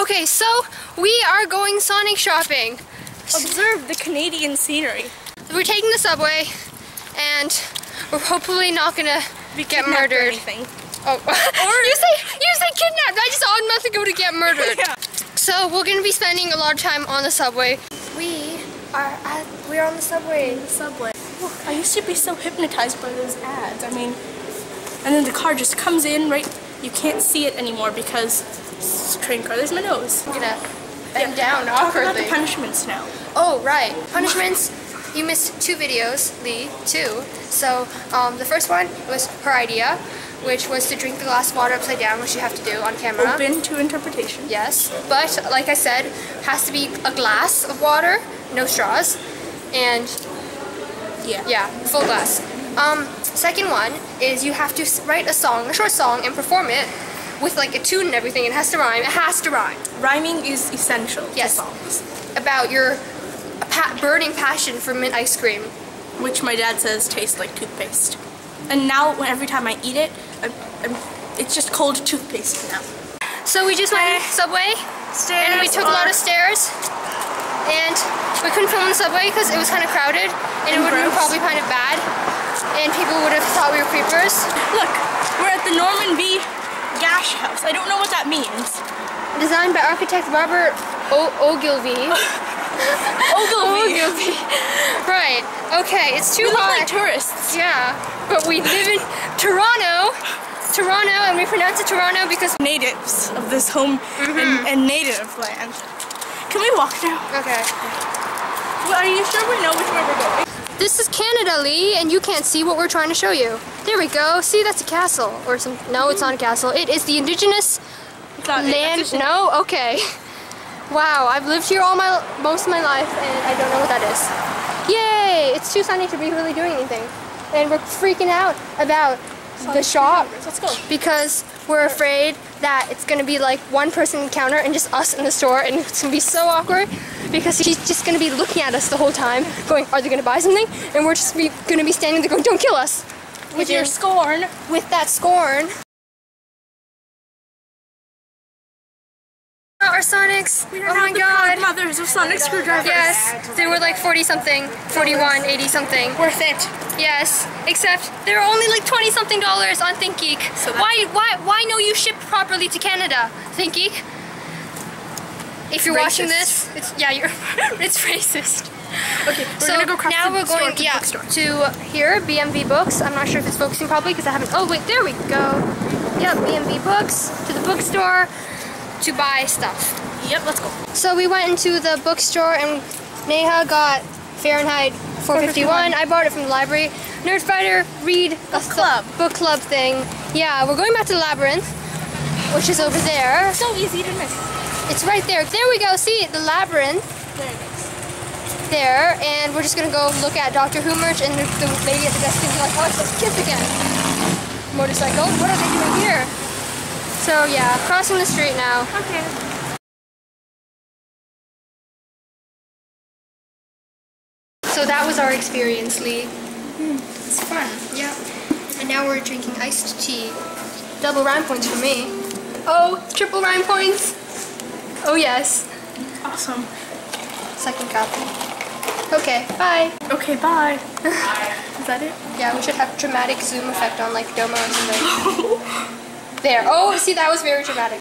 Okay, so we are going Sonic shopping. Observe the Canadian scenery. We're taking the subway and we're hopefully not gonna get murdered. Or anything. Oh, or you say kidnapped. I just automatically go to get murdered. Yeah. So we're gonna be spending a lot of time on the subway. We're on the subway. On the subway. Look, I used to be so hypnotized by those ads. I mean, and then the car just comes in, right? You can't see it anymore because it's a train car. There's my nose. I'm gonna bend down awkwardly. Talk about the punishments now. Oh, right. Punishments. You missed two videos, Lee, two. So the first one was her idea, which was to drink the glass of water upside down, which you have to do on camera. Open to interpretation. Yes, but like I said, has to be a glass of water, no straws, and yeah, full glass. Second one is you have to write a song, a short song, and perform it with like a tune and everything. It has to rhyme. It has to rhyme. Rhyming is essential to songs. About your burning passion for mint ice cream, which my dad says tastes like toothpaste. And now every time I eat it, it's just cold toothpaste now. So we just went Subway, and we took a lot of stairs, and we couldn't film on the subway because it was kind of crowded, and it would have been probably kind of bad, and people would have thought we were creepers. Look, we're at the Norman B. House. I don't know what that means. Designed by architect Robert o Ogilvie. Ogilvie. Right. Okay. It's too hot. We look like tourists. Yeah. But we live in Toronto, and we pronounce it Toronto because natives of this home and native land. Can we walk now? Okay. Well, are you sure we know which way we're going? This is Canada, Lee, and you can't see what we're trying to show you. There we go. See, that's a castle or some. No, it's not a castle. It is the indigenous land. No. Okay. Wow, I've lived here all most of my life, and I don't know what that is. Yay! It's too sunny to be really doing anything, and we're freaking out about the shop. Let's go. Because we're afraid that it's gonna be like one person encounter and just us in the store, and it's gonna be so awkward because he's just gonna be looking at us the whole time, going, "Are they gonna buy something?" And we're just gonna be standing there going, "Don't kill us!" With your scorn. With that scorn. Our Sonics! We don't have the proud mothers of Sonic Screwdrivers. Yes, they were like 40-something, 41, 80-something. Worth it. Yes, except they're only like $20-something on Think Geek. So why no you ship properly to Canada, Think Geek? If you're watching this, it's racist. Okay, so now we're going to here, BMV Books. I'm not sure if it's focusing properly because I haven't. Oh wait, there we go. Yep, BMV Books to the bookstore. To buy stuff. Yep, let's go. So we went into the bookstore and Neha got Fahrenheit 451. I bought it from the library. Nerdfighter, read a book club thing. Yeah, we're going back to The Labyrinth, which is over there. So easy to miss. It's right there. There we go. See, The Labyrinth. There it is. There, and we're just gonna go look at Doctor Who merch, and the lady at the desk is like, "Oh, it's those kids again." Motorcycle. What are they doing here? So yeah, crossing the street now. Okay. So that was our experience, Lee. It's fun. Yeah. And now we're drinking iced tea. Double rhyme points for me. Oh, triple rhyme points. Oh yes. Awesome. Second cup. Okay, bye. Okay, bye. Is that it? Yeah, we should have dramatic zoom effect on like Domo and something. There. Oh, see, that was very dramatic.